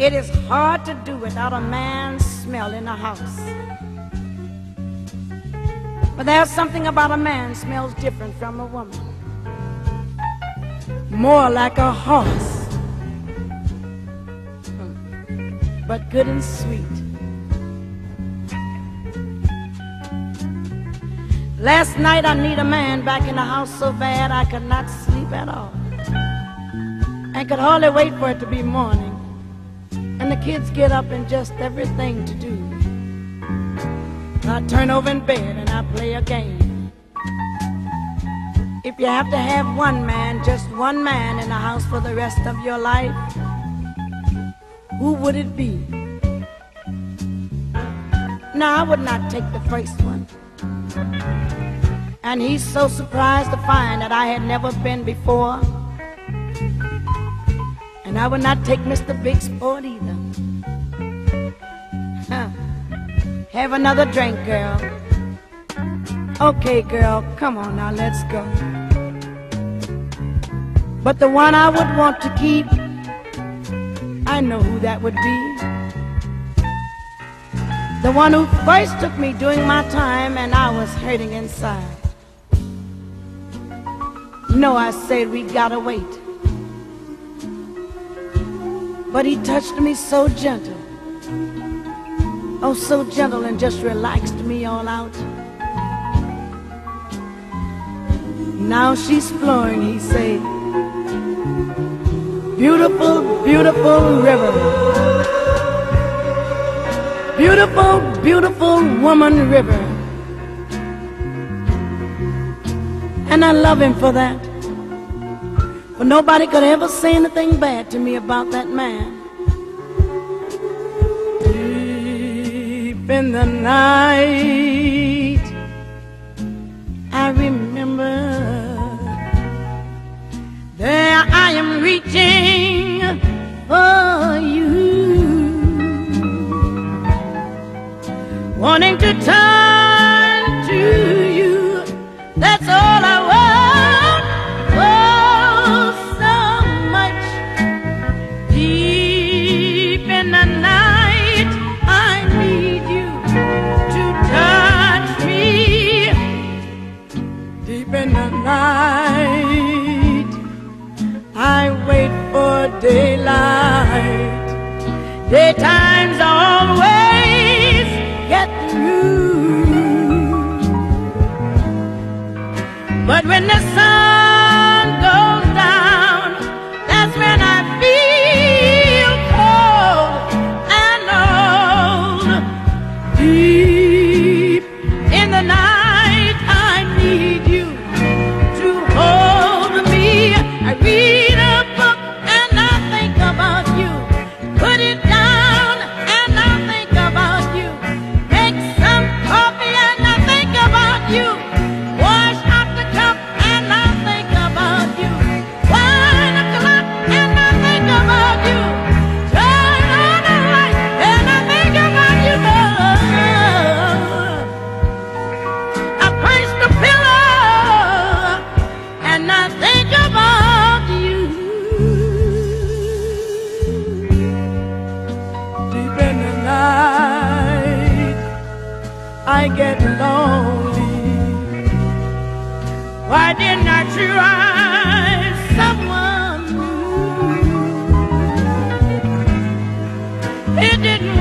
It is hard to do without a man's smell in the house. But there's something about a man smells different from a woman. More like a horse, but good and sweet. Last night I need a man back in the house so bad I could not sleep at all, and could hardly wait for it to be morning, and the kids get up and just everything to do. I turn over in bed and I play a game. If you have to have one man, just one man in the house for the rest of your life, who would it be? Now I would not take the first one. And he's so surprised to find that I had never been before. And I would not take Mr. Big Sport either. Have another drink, girl. Okay, girl, come on now, let's go. But the one I would want to keep, I know who that would be. The one who first took me during my time and I was hurting inside. No, I said, we gotta wait. But he touched me so gentle. Oh, so gentle, and just relaxed me all out. Now she's flowing, he say, beautiful, beautiful river. Beautiful, beautiful woman river. And I love him for that. But nobody could ever say anything bad to me about that man. In the night I remember, there I am reaching for you, wanting to turn to you. That's all I want. Oh, so much. Deep in the night I need you to touch me. Deep in the night I wait for daylight. Daytimes always get through, but when the sun goes down, that's when I feel cold and old. Deep in the night, I need you to hold me. I read a book and I think about you. Put it down and I think about you. Make some coffee and I think about you. Wash up the cup and I think about you. 1 o'clock and I think about you. Turn on the light and I think about you, love. I punch the pillow and I think about you. Deep in the night I get lonely. Why didn't I try someone new? It didn't